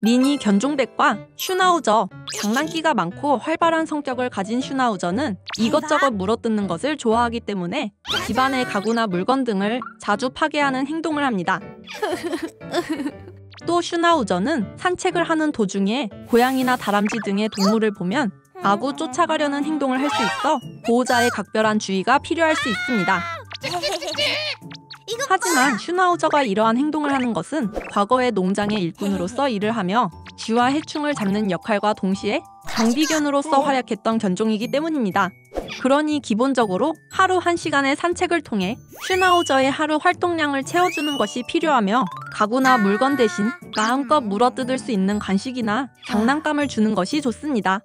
미니 견종백과 슈나우저. 장난기가 많고 활발한 성격을 가진 슈나우저는 이것저것 물어뜯는 것을 좋아하기 때문에 집안의 가구나 물건 등을 자주 파괴하는 행동을 합니다. 또 슈나우저는 산책을 하는 도중에 고양이나 다람쥐 등의 동물을 보면 마구 쫓아가려는 행동을 할 수 있어 보호자의 각별한 주의가 필요할 수 있습니다. 하지만 슈나우저가 이러한 행동을 하는 것은 과거의 농장의 일꾼으로서 일을 하며 쥐와 해충을 잡는 역할과 동시에 장비견으로서 활약했던 견종이기 때문입니다. 그러니 기본적으로 하루 1시간의 산책을 통해 슈나우저의 하루 활동량을 채워주는 것이 필요하며 가구나 물건 대신 마음껏 물어뜯을 수 있는 간식이나 장난감을 주는 것이 좋습니다.